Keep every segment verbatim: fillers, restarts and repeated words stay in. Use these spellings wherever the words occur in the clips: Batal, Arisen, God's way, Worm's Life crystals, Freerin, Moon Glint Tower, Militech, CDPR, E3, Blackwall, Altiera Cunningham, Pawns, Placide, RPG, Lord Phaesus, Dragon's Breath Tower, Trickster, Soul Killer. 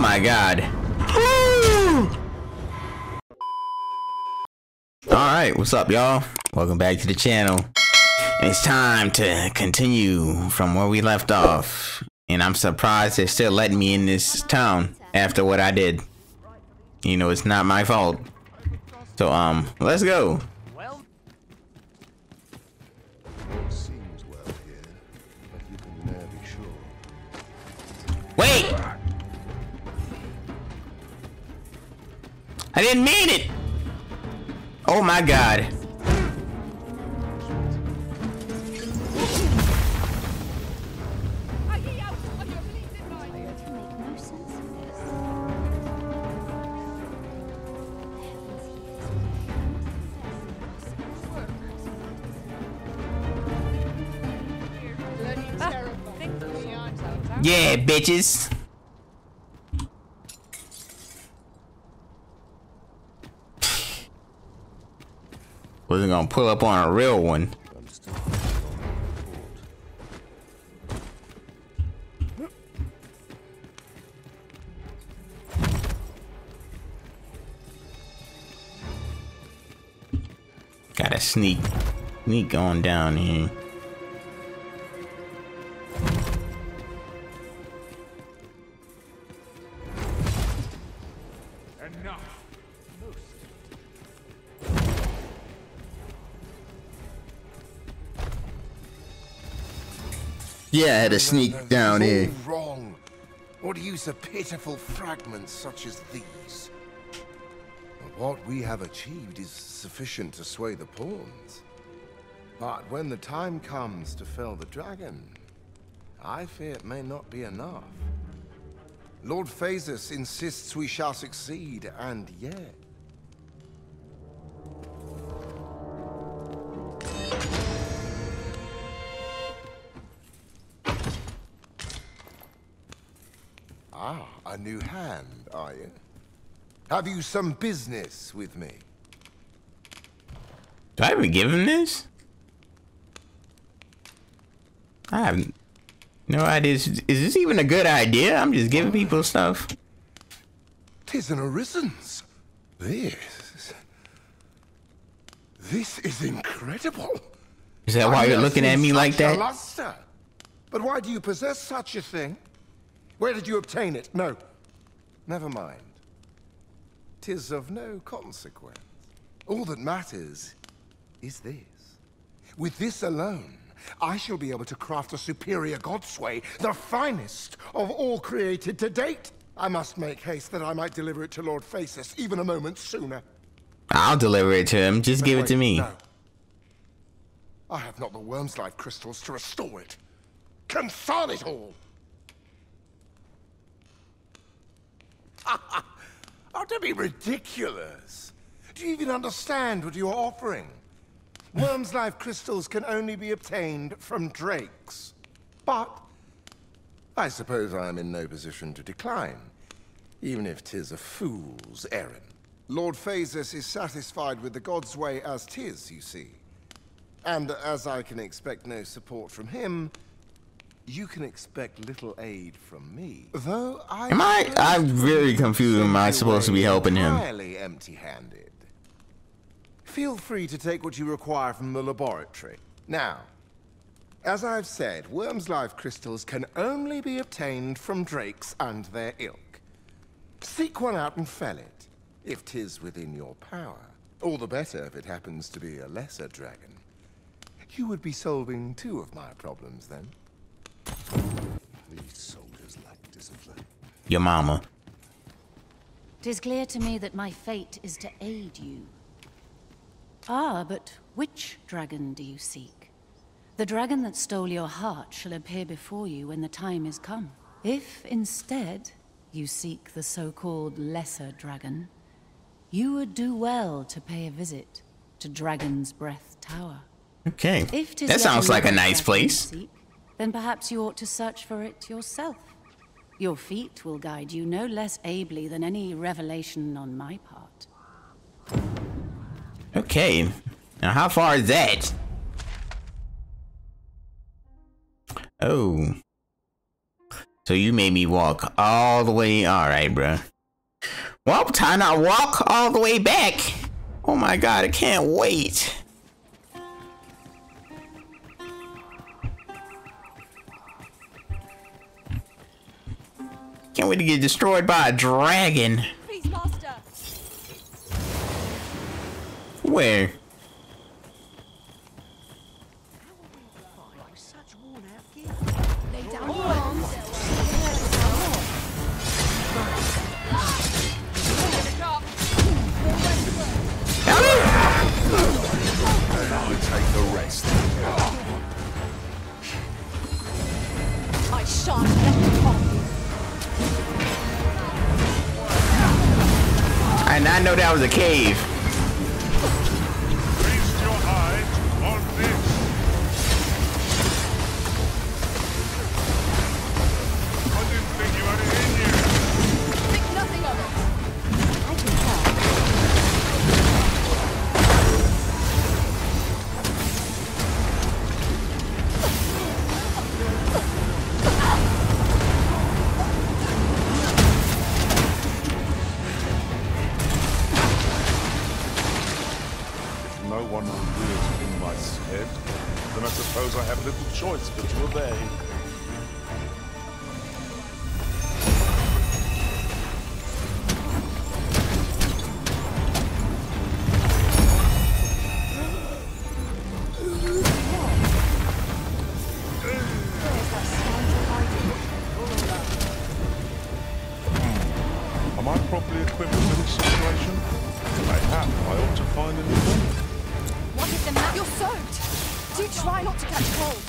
my god. Alright, what's up y'all? Welcome back to the channel. It's time to continue from where we left off. And I'm surprised they're still letting me in this town after what I did. You know, it's not my fault. So, um, let's go. Wait! I didn't mean it! Oh my god. Yeah, bitches. Wasn't gonna pull up on a real one. Gotta sneak, sneak on down here. Yeah, I had to sneak down here. Wrong. Or to use the pitiful fragments such as these. But what we have achieved is sufficient to sway the pawns. But when the time comes to fell the dragon, I fear it may not be enough. Lord Phaesus insists we shall succeed, and yet. Ah, a new hand, are you? Have you some business with me? Do I even give him this? I have no idea. Is this even a good idea? I'm just giving people stuff. Tis an Arisen's. This... This is incredible. Is that why you're looking at me like that? Luster. But why do you possess such a thing? Where did you obtain it? No. Never mind. Tis of no consequence. All that matters is this. With this alone, I shall be able to craft a superior God's way, the finest of all created to date. I must make haste that I might deliver it to Lord Phaesus even a moment sooner. I'll deliver it to him. Just no, give wait, it to me. No. I have not the Worm's Life crystals to restore it. Consign it all! Oh, don't be ridiculous. Do you even understand what you are offering? Worm's Life crystals can only be obtained from drakes. But I suppose I am in no position to decline, even if 'tis a fool's errand. Lord Phaesus is satisfied with the God's way as 'tis, you see. And as I can expect no support from him, you can expect little aid from me. Though I am I? I'm really confused. Am I supposed to be helping him? Entirely empty-handed. Feel free to take what you require from the laboratory. Now, as I've said, Worm's Life crystals can only be obtained from drakes and their ilk. Seek one out and fell it, if 'tis within your power. All the better if it happens to be a lesser dragon. You would be solving two of my problems then. These soldiers lack discipline. Your mama. It is clear to me that my fate is to aid you. Ah, but which dragon do you seek? The dragon that stole your heart shall appear before you when the time is come. If instead you seek the so-called lesser dragon, you would do well to pay a visit to Dragon's Breath Tower. Okay, that sounds like a nice place. Then perhaps you ought to search for it yourself. Your feet will guide you no less ably than any revelation on my part. Okay, now how far is that? Oh, So you made me walk all the way. All right, bro. Well, time to walk all the way back. Oh my God, I can't wait. Can't wait to get destroyed by a dragon. Please, master. Where? I did not know that was a cave. Feast your eyes on this. I didn't think you had it in you. Think nothing of it. I can I have little choice but to obey. Am I properly equipped for this situation? I have. I ought to find a new one. What if the map? You're soaked! Do try not to catch cold.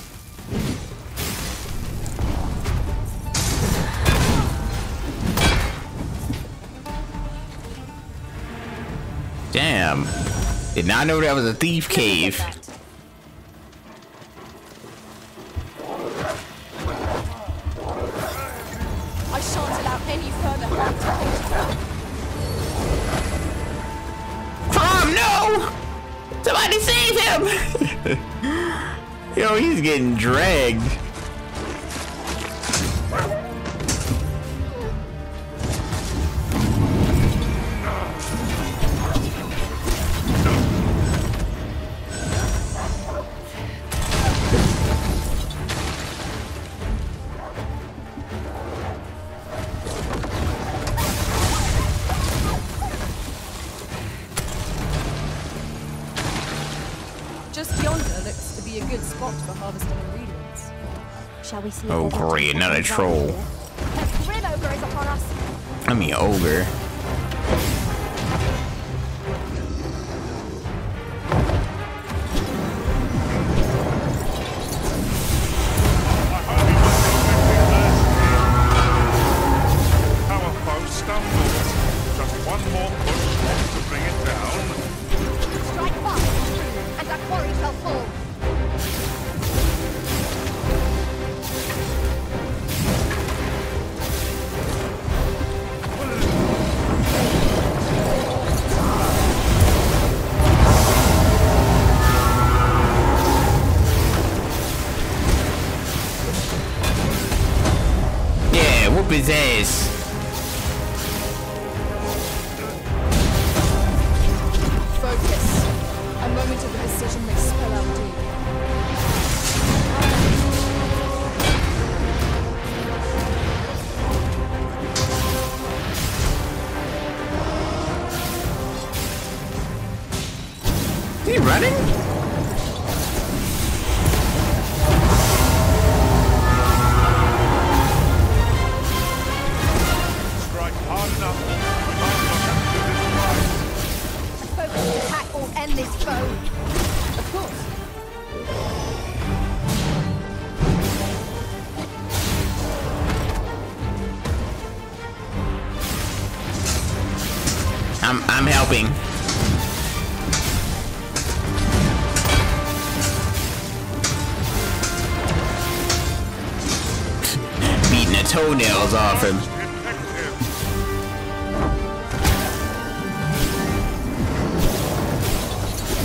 Damn. Did not know that was a thief cave. I shan't allow any further harm to me. Tom, no! Somebody save him! Yo, he's getting dragged. Oh great, another troll. I mean ogre. His ass. Focus. A moment of decision may spell out deep. Is he running? I'm, I'm helping. Beating the toenails off him.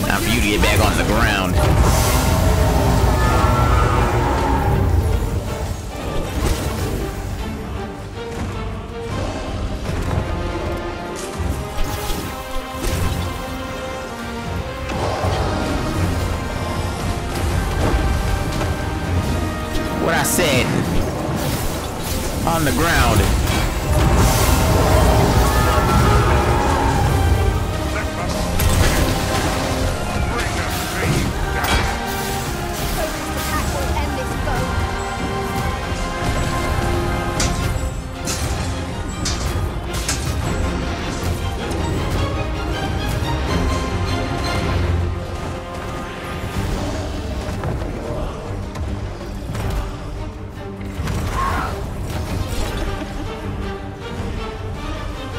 Now for you to get back on the ground. what I said on the ground.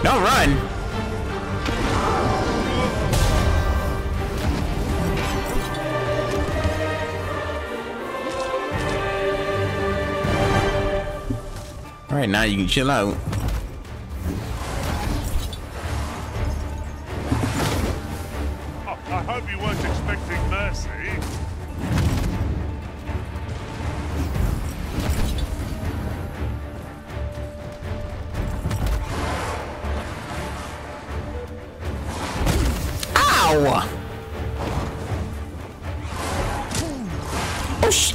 Don't run. All right, now you can chill out. I hope you weren't expecting mercy. Oh sh!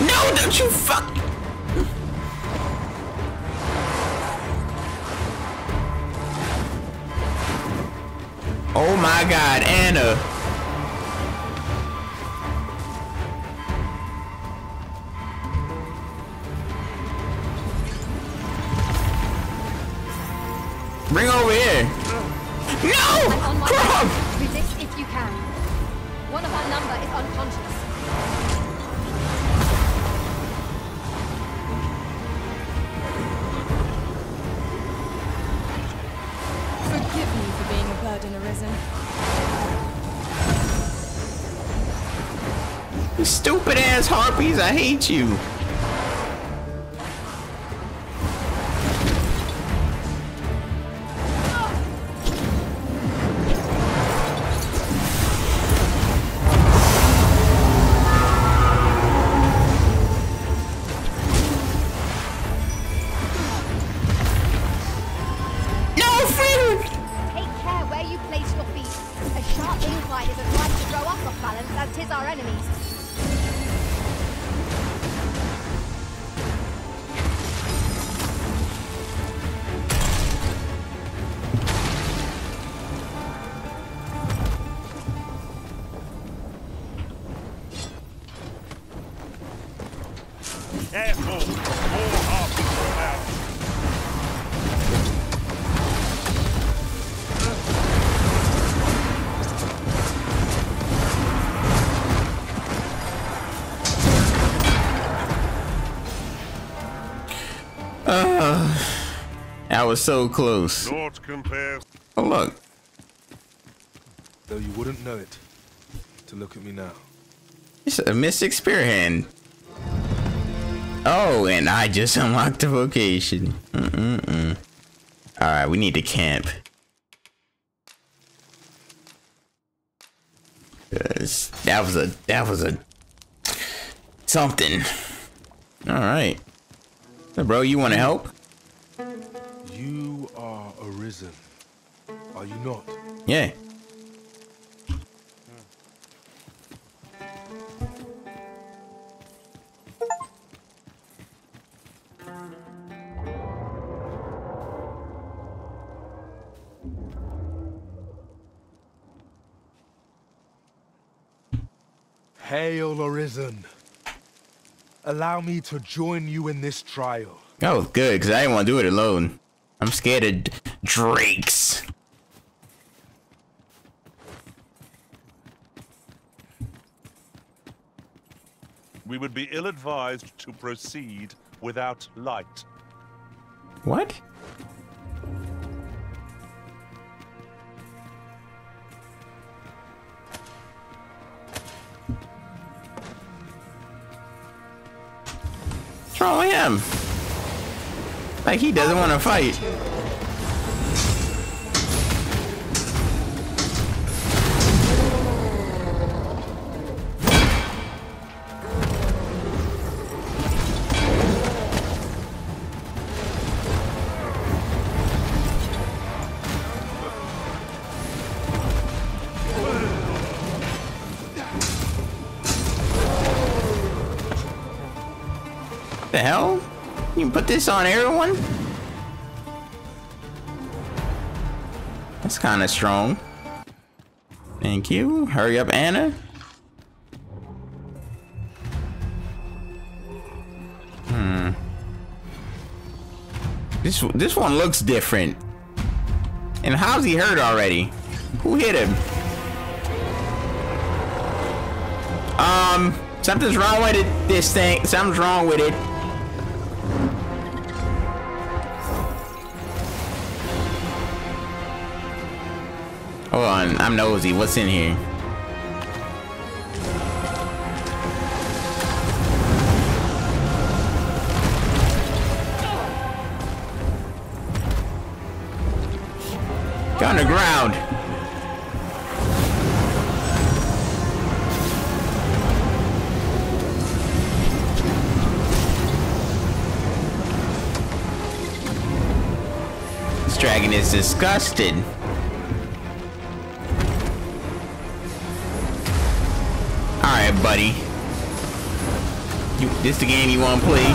No, don't you fuck! Oh my God, Anna! Bring her over here! No! Crap! You can. One of our number is unconscious. Forgive me for being a burden, Arisen. You stupid ass harpies, I hate you. Careful! More harpies are about. Uh, I was so close. Not compared. Oh look. Though you wouldn't know it, to look at me now. It's a mystic spear hand. Oh, and I just unlocked the vocation. Mm-mm-mm. All right, we need to camp. That was a that was a something. All right, so, bro, you want to help? You are Arisen, are you not? Yeah. Hail, Arisen. Allow me to join you in this trial. Oh, good, because I didn't want to do it alone. I'm scared of drakes. We would be ill-advised to proceed without light. What? Wrong with him? Like he doesn't want to fight. The hell? You can put this on everyone? That's kind of strong. Thank you. Hurry up, Anna. Hmm. This this one looks different. And how's he hurt already? Who hit him? Um, something's wrong with it, this thing. Something's wrong with it. Hold on, I'm nosy. What's in here? Got on the ground. This dragon is disgusted. Alright, buddy. You, this the game you want to play?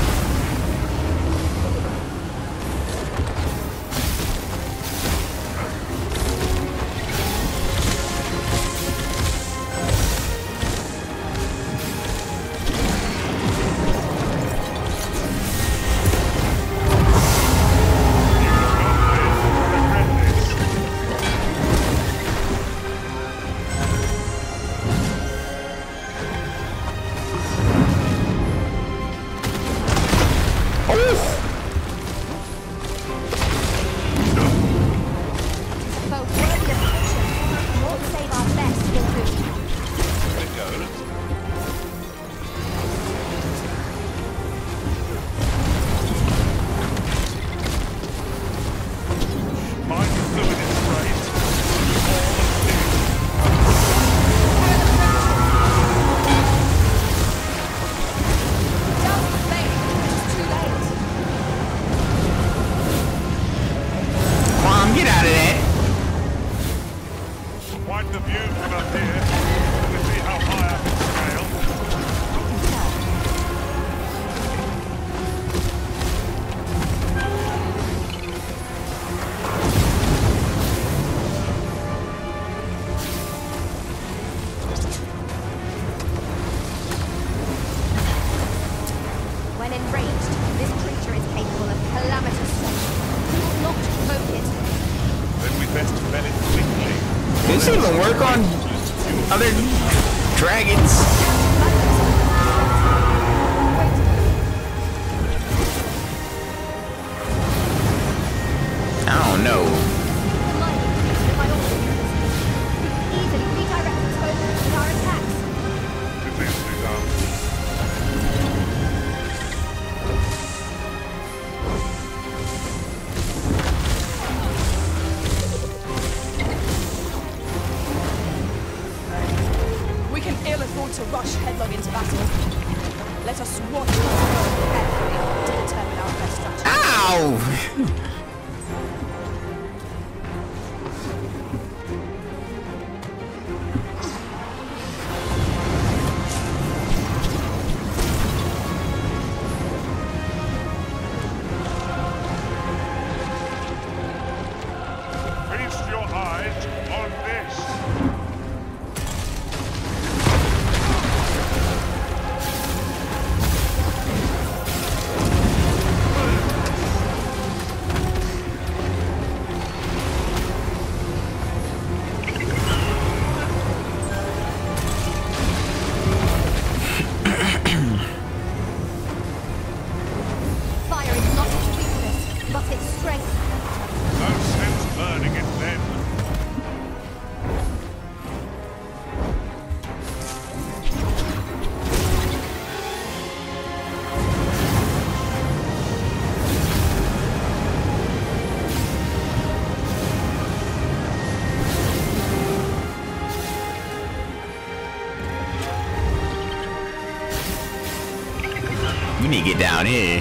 Get down here.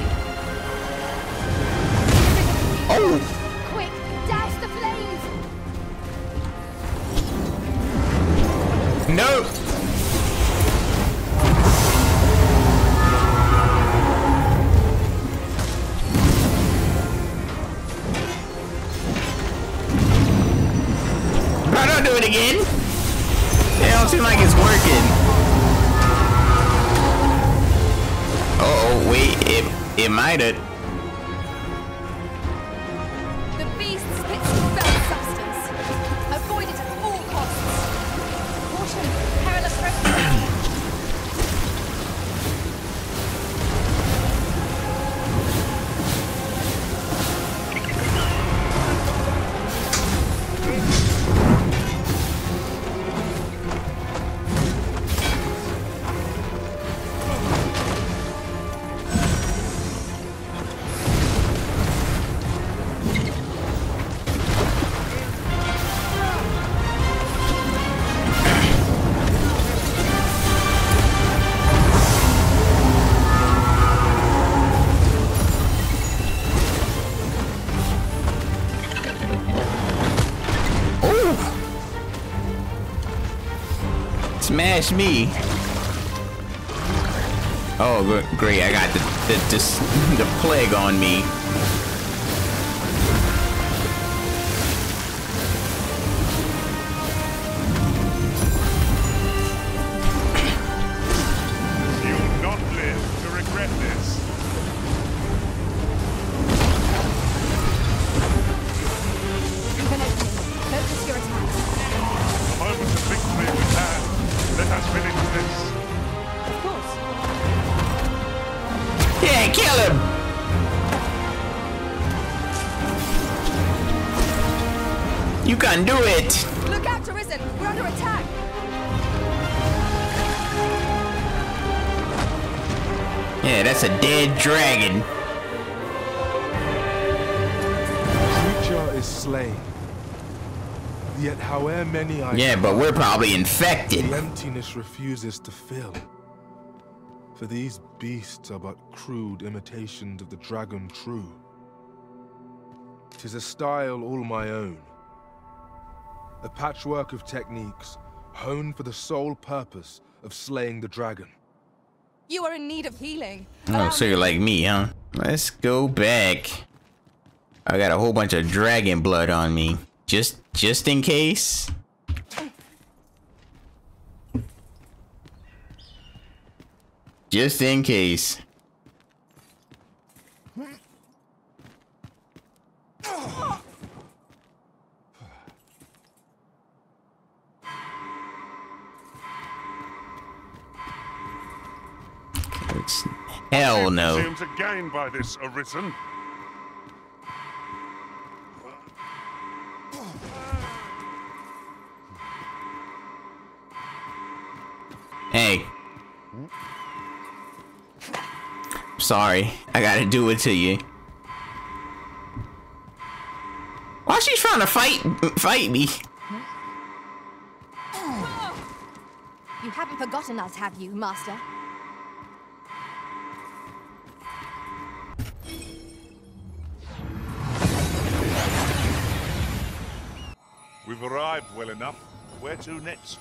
Oh! Quick, douse the flames. No. It, it made it. The beast spits foul substance. Avoid it at all costs. Caution, perilous smash me! Oh, great! I got the the the, the plague on me. Do it! Look out, Arisen! We're under attack! Yeah, that's a dead dragon. The creature is slain. Yet, however many I yeah, but we're probably infected. The emptiness refuses to fill. For these beasts are but crude imitations of the dragon true. 'Tis a style all my own. A patchwork of techniques, honed for the sole purpose of slaying the dragon. You are in need of healing. Oh, so you're like me, huh? Let's go back. I got a whole bunch of dragon blood on me. Just, just in case. Just in case. Hell no. Seems again by this Arisen. Hey. Sorry, I gotta do it to you. Why she's trying to fight fight me? You haven't forgotten us, have you, Master? We've arrived well enough. Where to next?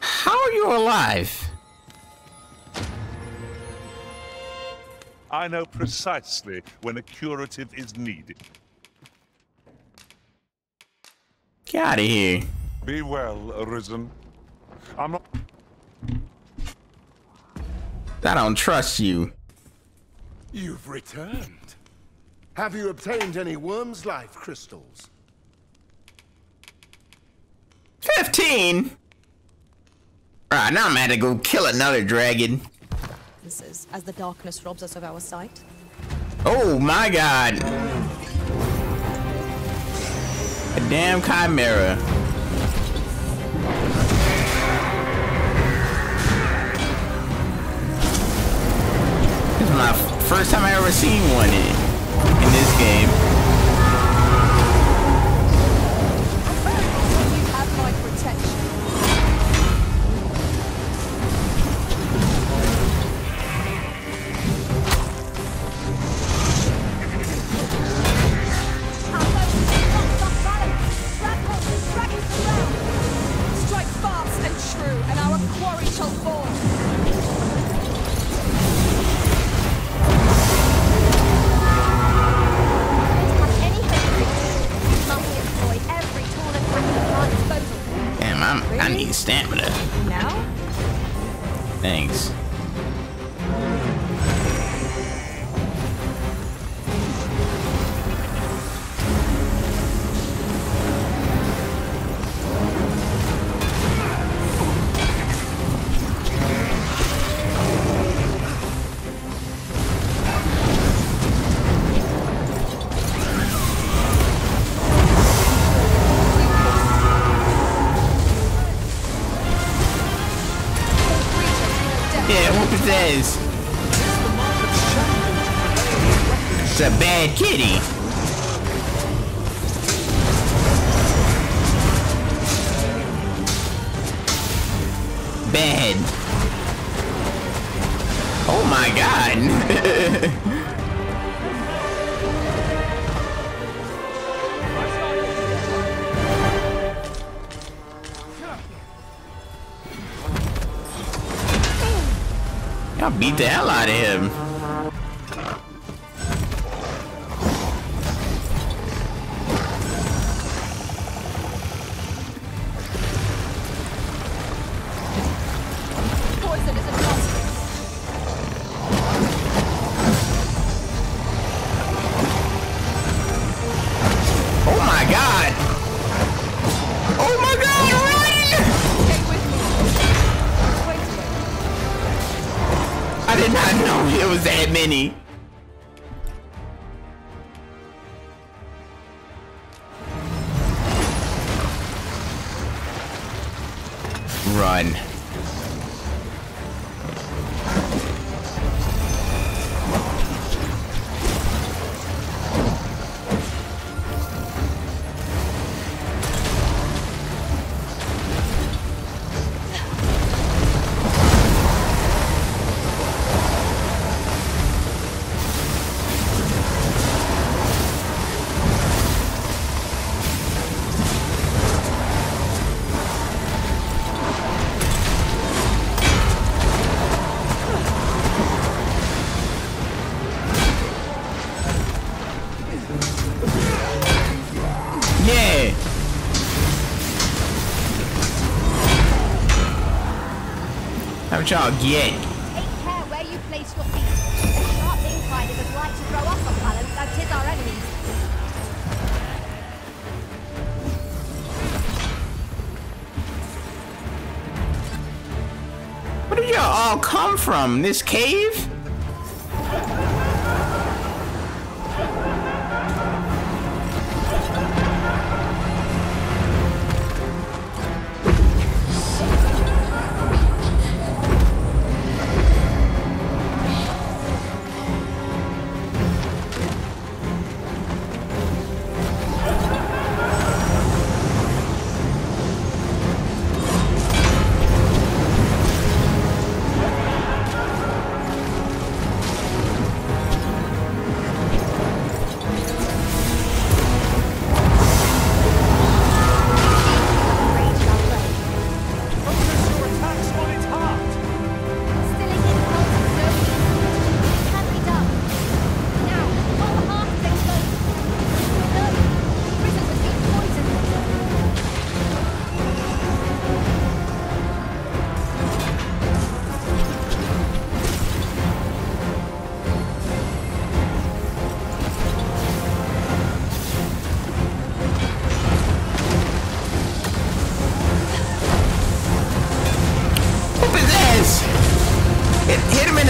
How are you alive? I know precisely when a curative is needed. Get out of here. Be well, Arisen. I'm not... I don't trust you. You've returned. Have you obtained any Worm's Life crystals? Fifteen? Right, now I'm gonna go kill another dragon. This is as the darkness robs us of our sight. Oh my god. A damn chimera. This is my first time I ever seen one in. In this game. You have my protection. Strike fast and true, and our quarry shall fall. I need stamina. Now? Thanks. It's a bad kitty. Bad. Oh my god. I beat the hell out of him. Poison is impossible. Oh my god! Oh my god! I did not know it was that many. Run. What y'all get? Take care where you place your feet. A sharp incline is a right to throw off our balance, as is our enemies. Where did y'all all come from? This cave?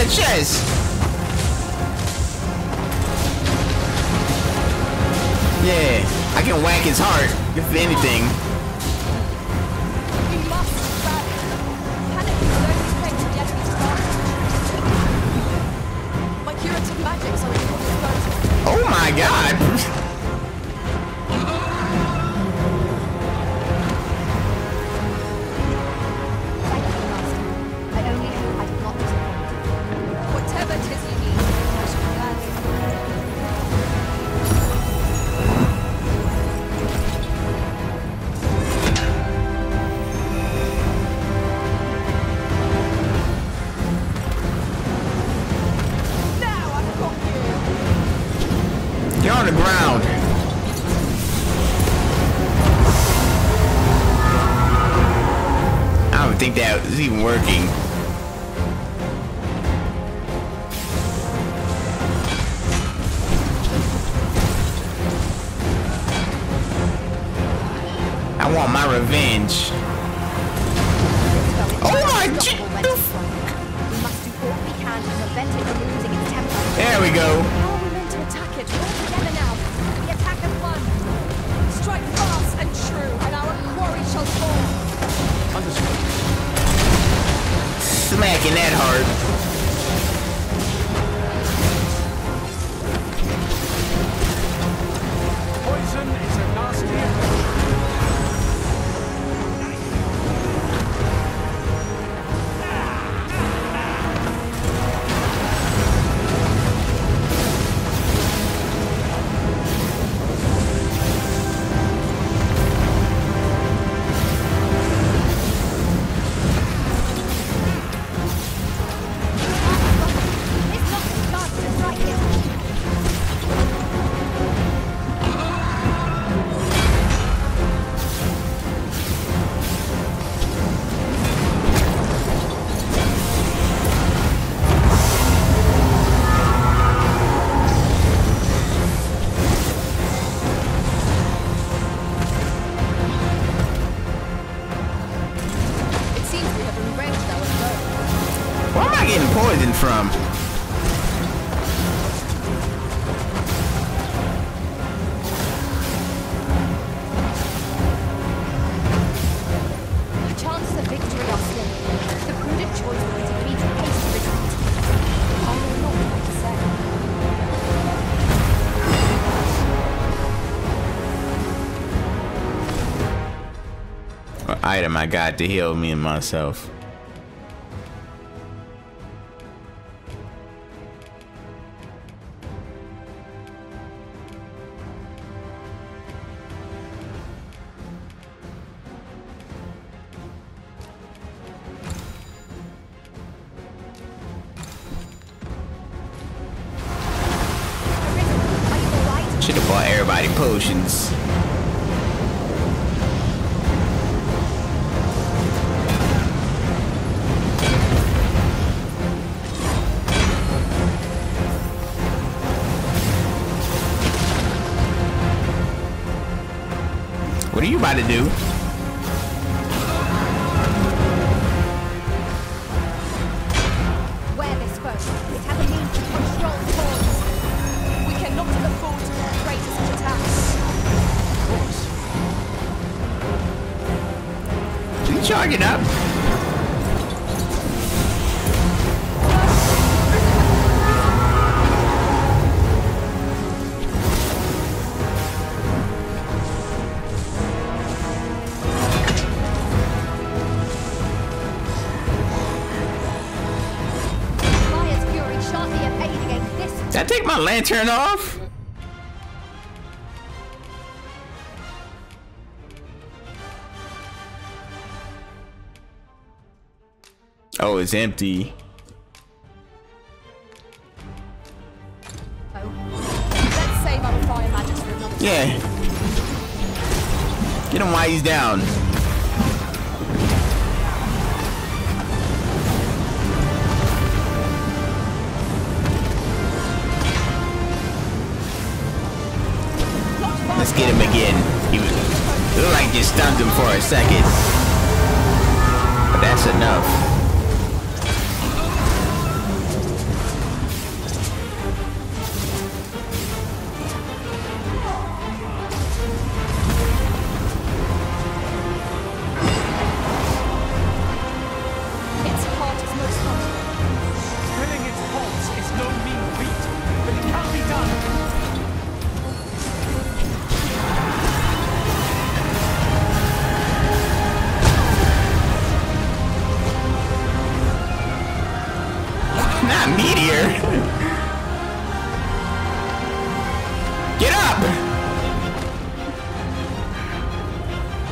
Chess. Yeah, I can whack his heart if anything. We must stop. My curative magic's on the oh my god. I only hope I did not. Whatever it is you need, I shall gladly do. Now I've got you. You're on the ground. I don't think that was even working. range. Oh my god! There we go. How are we meant to attack it? We're all together now. The attack of one. Strike fast and true, and our quarry shall fall. Understood. Smacking that hard. Item I got to heal me and myself. Should have bought everybody potions. What are you about to do? Wear this first. We have a means to control Pawns. We cannot afford to create such attacks. Of course. Can you charge it up? My lantern off. Oh, it's empty. Oh. Let's save our fire magic for another time. Yeah. Get him while he's down. Let's get him again. He was, it looked like you stunned him for a second. But that's enough. Its heart is most hot. Killing its pulse is no mean feat, but it can be done. Meteor. Get up.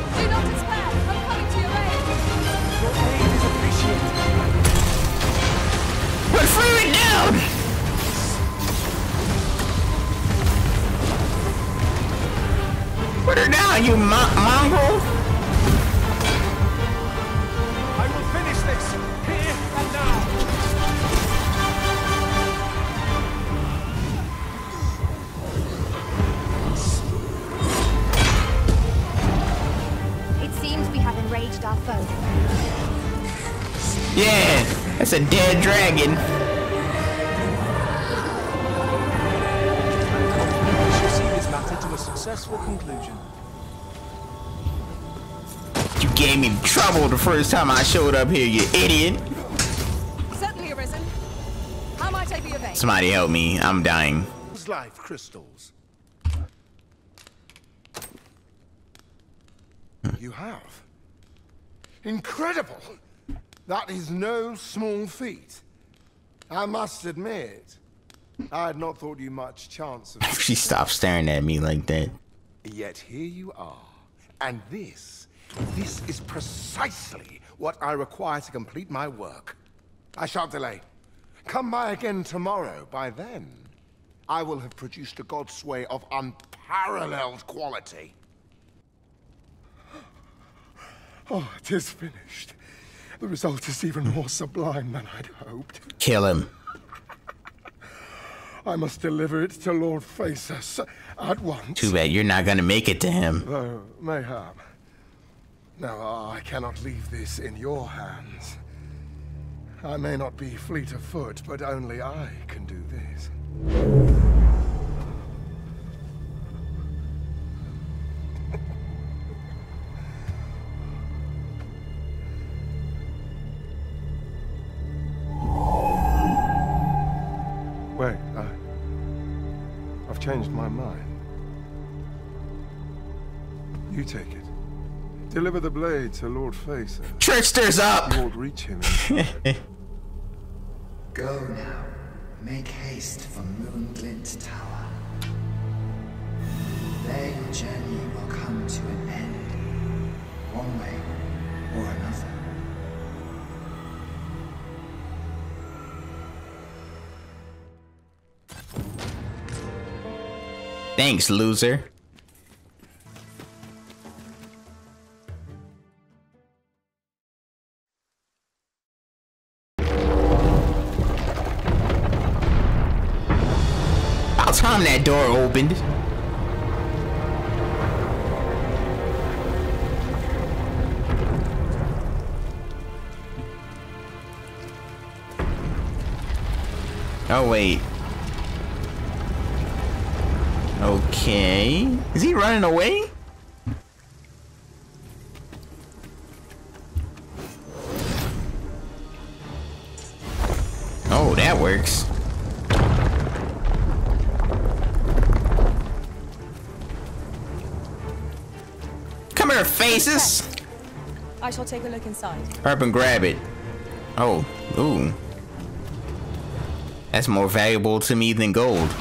Do not despair. I'm coming to your aid. Your aid is appreciated. We're flew down. Put her down, you mon mongrel. I will finish this here and now. Having That's a dead dragon. We shall see this matter to a successful conclusion. You gave me trouble the first time I showed up here, you idiot. Certainly, Arisen. How might I be of aid? Somebody help me. I'm dying. Worm's Life crystals. You have. Incredible! That is no small feat. I must admit, I had not thought you much chance of... She stopped staring at me like that. Yet here you are. And this, this is precisely what I require to complete my work. I shan't delay. Come by again tomorrow. By then, I will have produced a God's way of unparalleled quality. Oh, it is finished. The result is even more sublime than I'd hoped. Kill him. I must deliver it to Lord Phaesus at once. Too bad you're not going to make it to him. Though, mayhap. Now, I cannot leave this in your hands. I may not be fleet of foot, but only I can do this. Wait, I, I've changed my mind. You take it. Deliver the blade to Lord Phaesus. Trickster's up! You won't reach him. Go now. Make haste for Moon Glint Tower. There your journey will come to an end. One way or another. Thanks, loser. About time that door opened. Oh, wait. Okay. Is he running away? Oh, that works. Come here, Phaesus. I shall take a look inside. Up and grab it. Oh, ooh. That's more valuable to me than gold.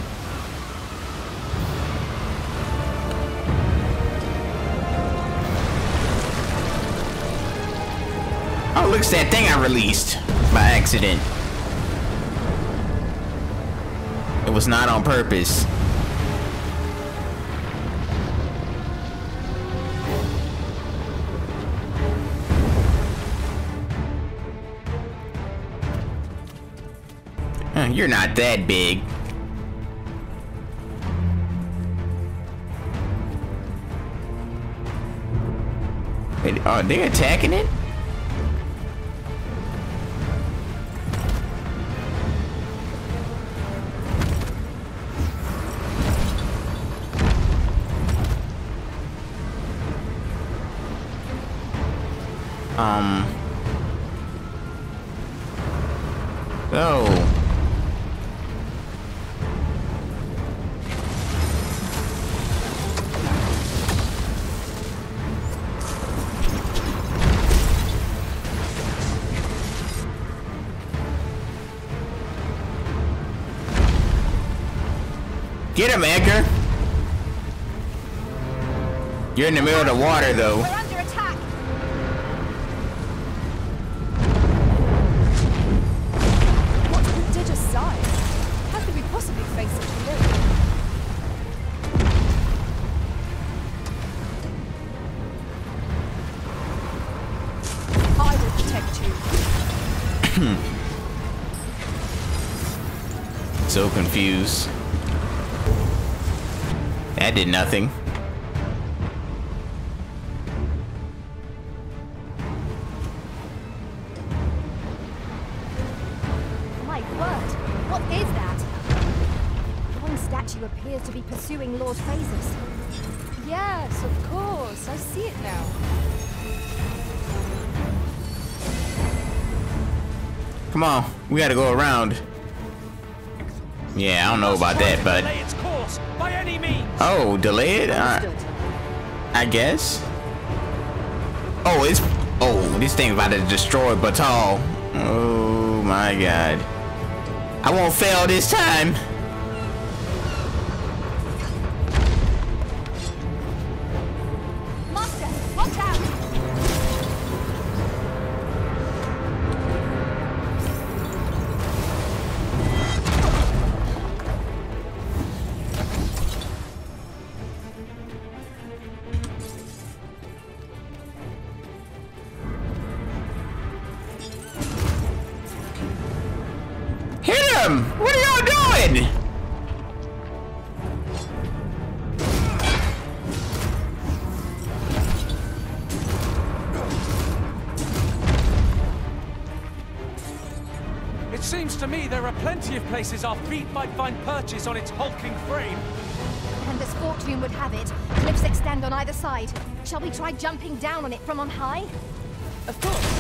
Looks that thing I released by accident. It was not on purpose. Huh, you're not that big. Wait, are they attacking it? Um. Oh. Get him, Edgar. You're in the middle of the water, though. So confused. That did nothing. word. What is that? One statue appears to be pursuing Lord Phaesus. Yes, of course. I see it now. Come on, we gotta go around. Yeah, I don't know about that, but oh, delay it? Uh, I guess. Oh, it's oh, this thing about to destroy Batal. Oh my God! I won't fail this time. What are y'all doing? It seems to me there are plenty of places our feet might find purchase on its hulking frame. And as fortune would have it, cliffs extend on either side. Shall we try jumping down on it from on high? Of course.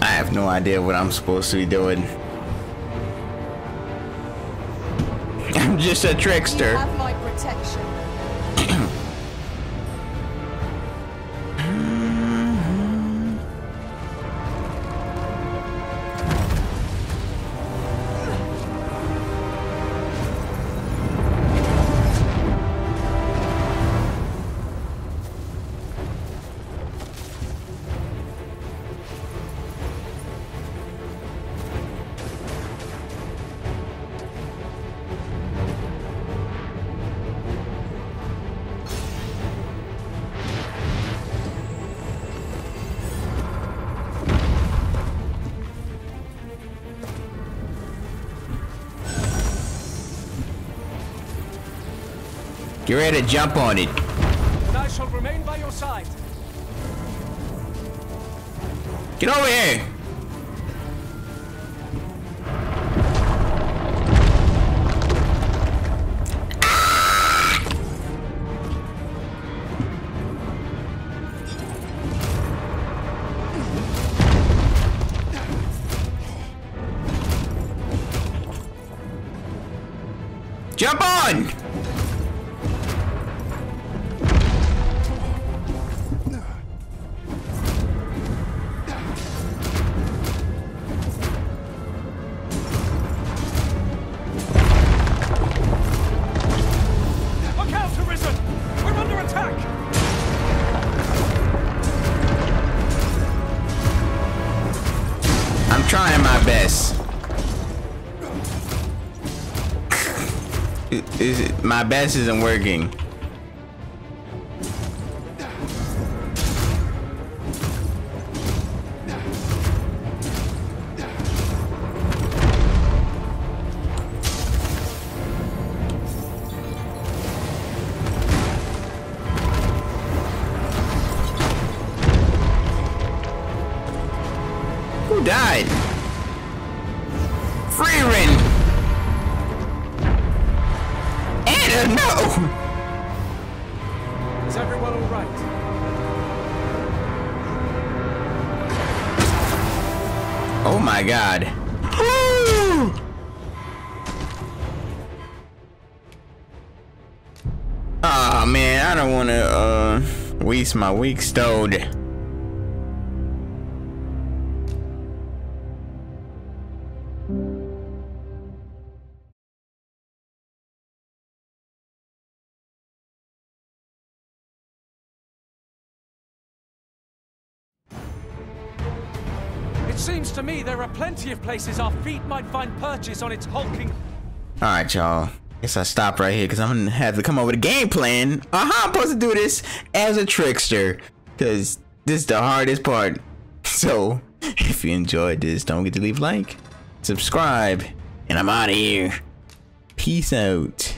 I have no idea what I'm supposed to be doing. I'm just a trickster. You have my protection. Get ready to jump on it. And I shall remain by your side. Get over here. Ah! Jump on. Trying my best. Is it, my best isn't working. Who died? Freerin! Anna, no! Is everyone all right? Oh my God. Ah, oh, man, I don't want to uh, waste my weak stowed. seems to me there are plenty of places our feet might find purchase on its hulking. Alright, y'all. Guess I stop right here because I'm gonna have to come up with a game plan on how I'm supposed to do this as a trickster. Cause this is the hardest part. So if you enjoyed this, don't forget to leave a like, subscribe, and I'm out of here. Peace out.